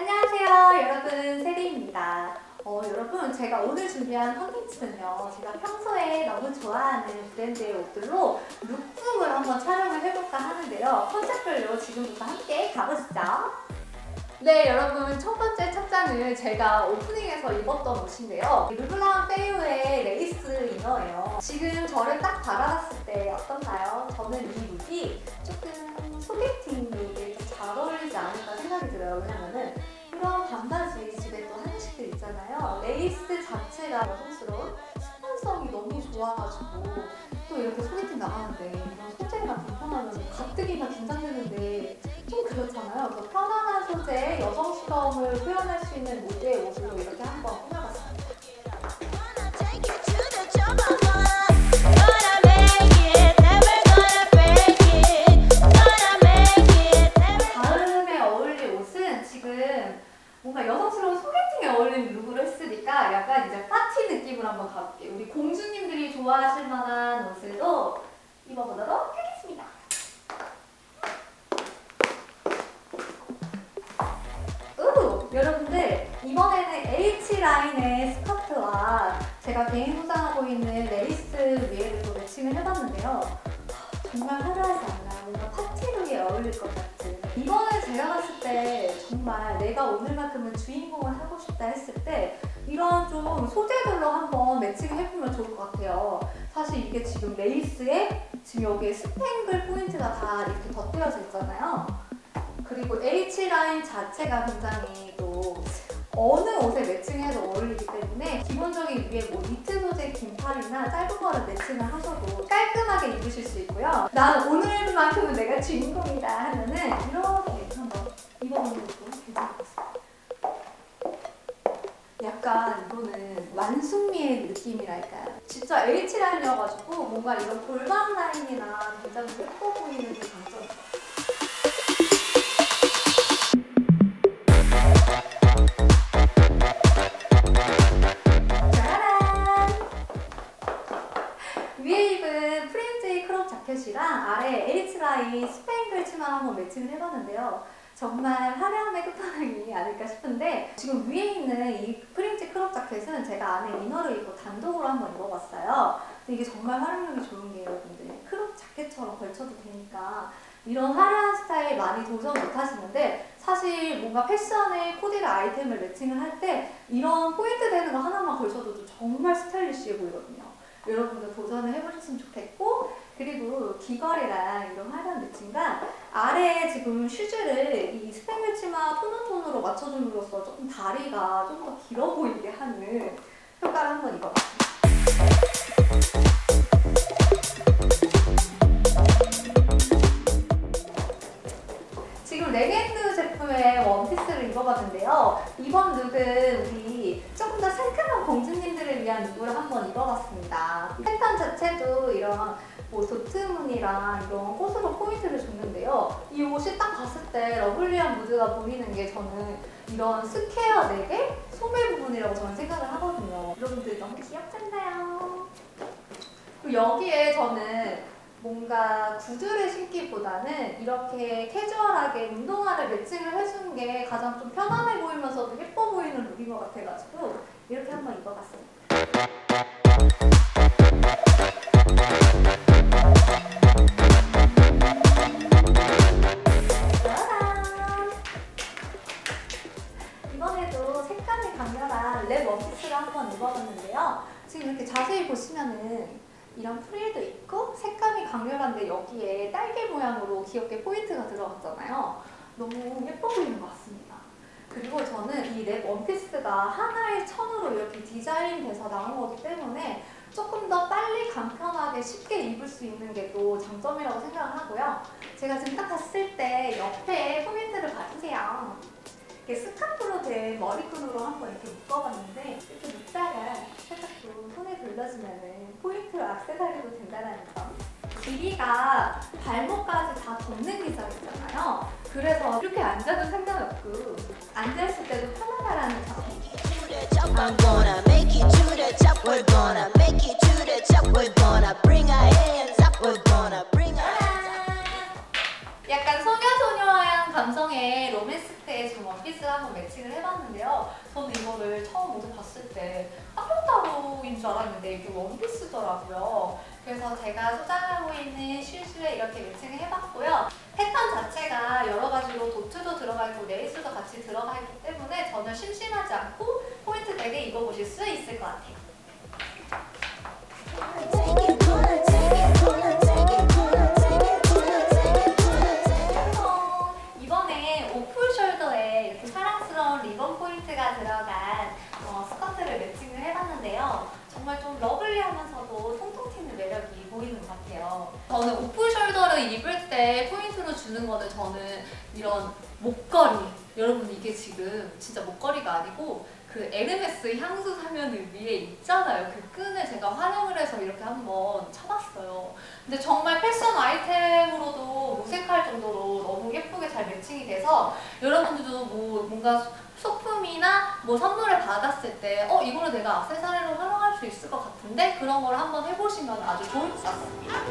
안녕하세요, 여러분. 세리입니다. 여러분, 제가 오늘 준비한 컨텐츠는요, 제가 평소에 너무 좋아하는 브랜드의 옷들로 룩북을 한번 촬영을 해볼까 하는데요. 컨셉별로 지금부터 함께 가보시죠. 네, 여러분, 첫 번째 착장은 제가 오프닝에서 입었던 옷인데요. 르블랑 페유의 레이스 이너예요. 지금 저를 딱 바라봤을 때 어떤가요? 저는 이 룩이 조금 소개팅 룩에 잘 어울리지 않을까 생각이 들어요. 왜냐면은 이런 반바지, 집에 또 한식들 있잖아요. 레이스 자체가 여성스러운 수분성이 너무 좋아가지고 또 이렇게 소개팅 나가는데 이런 소재가 불편하면서 가뜩이나 긴장되는데 좀 그렇잖아요. 그래서 편안한 소재의 여성스러움을 표현할 수 있는 무드의 옷으로 이렇게 한번 꾸며봤습니다. 다음에 어울릴 옷은 지금 뭔가 여성스러운 소개팅에 어울리는 룩으로 했으니까 약간 이제 파티 느낌으로 한번 가볼게요. 우리 공주님들이 좋아하실 만한 옷으로 입어보도록 하겠습니다. 여러분들, 이번에는 H라인의 스커트와 제가 개인 소장하고 있는 레이스 위에를 또 매칭을 해봤는데요. 정말 화려하지 않나요? 뭔가 파티룩에 어울릴 것 같은. 이번에 제가 봤을 때 정말 내가 오늘만큼은 주인공을 하고 싶다 했을 때 이런 좀 소재들로 한번 매칭을 해보면 좋을 것 같아요. 사실 이게 지금 레이스에 지금 여기에 스팽글 포인트가 다 이렇게 덧대어져 있잖아요. 그리고 H라인 자체가 굉장히 또 어느 옷에 매칭해도 어울리기 때문에 기본적인 위에 뭐 니트 소재 긴팔이나 짧은 거를 매칭을 하셔도 깔끔하게 입으실 수 있고요. 난 오늘만큼은 내가 주인공이다 하면은 이렇게 한번 입어보는 것도 괜찮을 것 같습니다. 약간 이거는 완숙미의 느낌이랄까요? 진짜 H라인이어가지고 뭔가 이런 골반 라인이나 굉장히 예뻐 보이는 장점이 있어요. 아래 H라인 스팽글 치마랑 한번 매칭을 해봤는데요. 정말 화려함의 끝판왕이 아닐까 싶은데 지금 위에 있는 이 프린지 크롭 자켓은 제가 안에 이너를 입고 단독으로 한번 입어봤어요. 근데 이게 정말 활용력이 좋은 게 여러분들 크롭 자켓처럼 걸쳐도 되니까 이런 화려한 스타일 많이 도전 못하시는데 사실 뭔가 패션에 코디를 아이템을 매칭을 할 때 이런 포인트 되는 거 하나만 걸쳐도 정말 스타일리시해 보이거든요. 여러분도 도전을 해보셨으면 좋겠고 그리고 귀걸이랑 이런 화려한 매칭과 아래에 지금 슈즈를 이 스팽글 치마 톤온톤으로 맞춰줌으로써 조금 다리가 좀 더 길어 보이게 하는 효과를 한번 입어봤습니다. 지금 랭앤루 제품의 원피스를 입어봤는데요. 이번 룩은 우리 조금 더 상큼한 공주님들을 위한 룩을 한번 입어봤습니다. 패턴 자체도 이런 뭐 도트무늬랑 이런 꽃으로 포인트를 줬는데요. 이 옷이 딱 봤을 때 러블리한 무드가 보이는 게 저는 이런 스퀘어 4개 소매 부분이라고 저는 생각을 하거든요. 여러분들 너무 귀엽잖아요. 그리고 여기에 저는 뭔가 구두를 신기보다는 이렇게 캐주얼하게 운동화를 매칭을 해주는 게 가장 좀 편안해 보이면서도 예뻐 보이는 룩인 것 같아가지고 이렇게 한번 입어봤습니다. 이번에도 색감이 강렬한 랩 원피스를 한번 입어봤는데요. 지금 이렇게 자세히 보시면은 이런 프릴도 있고 색감이 강렬한데 여기에 딸기 모양으로 귀엽게 포인트가 들어갔잖아요. 너무 예뻐 보이는 것 같습니다. 그리고 저는 이 랩 원피스가 하나의 천으로 이렇게 디자인돼서 나온 거기 때문에 조금 더 빨리 간편하게 쉽게 입을 수 있는 게 또 장점이라고 생각을 하고요. 제가 지금 딱 봤을 때 옆에 포인트를 봐주세요. 이렇게 스카프로 된 머리끈으로 한번 이렇게 묶어봤는데 이렇게 묶다가 살짝 좀 손에 돌려주면은 포인트로 액세서리로 된다는 점. 길이가 발목까지 다 덮는 기장이잖아요. 그래서 이렇게 앉아도 상관없고 앉아있을 때도 편안하라는 점. 약간 소녀소녀한 남성의 로맨스크에 지금 원피스를 한번 매칭을 해봤는데요. 저는 이거를 처음 오늘 봤을 때 따로따로인 줄 알았는데 이게 원피스더라고요. 그래서 제가 소장하고 있는 슈즈에 이렇게 매칭을 해봤고요. 패턴 자체가 여러 가지로 도트도 들어가 있고 레이스도 같이 들어가 있기 때문에 저는 심심하지 않고 포인트 되게 입어보실 수 있을 것 같아요. 이번에 오프 숄더에 이렇게 사랑스러운 리본 포인트가 들어간 스커트를 매칭을 해봤는데요. 정말 좀 러블리하면서도 통통 튀는 매력이 보이는 것 같아요. 저는 오프 숄더를 입을 때 포인트로 주는 거는 저는 이런 목걸이, 여러분 이게 지금 진짜 목걸이가 아니고 그 에르메스 향수 사면은 위에 있잖아요. 그 끈을 제가 활용을 해서 이렇게 한번 쳐봤어요. 근데 정말 패션 아이템으로도 무색할 정도로 너무 예쁘게 잘 매칭이 돼서 여러분들도 뭔가 소품이나 선물을 받았을 때 이거를 내가 액세서리로 활용할 수 있을 것 같은데 그런 걸 한번 해보시면 아주 좋을 것 같습니다.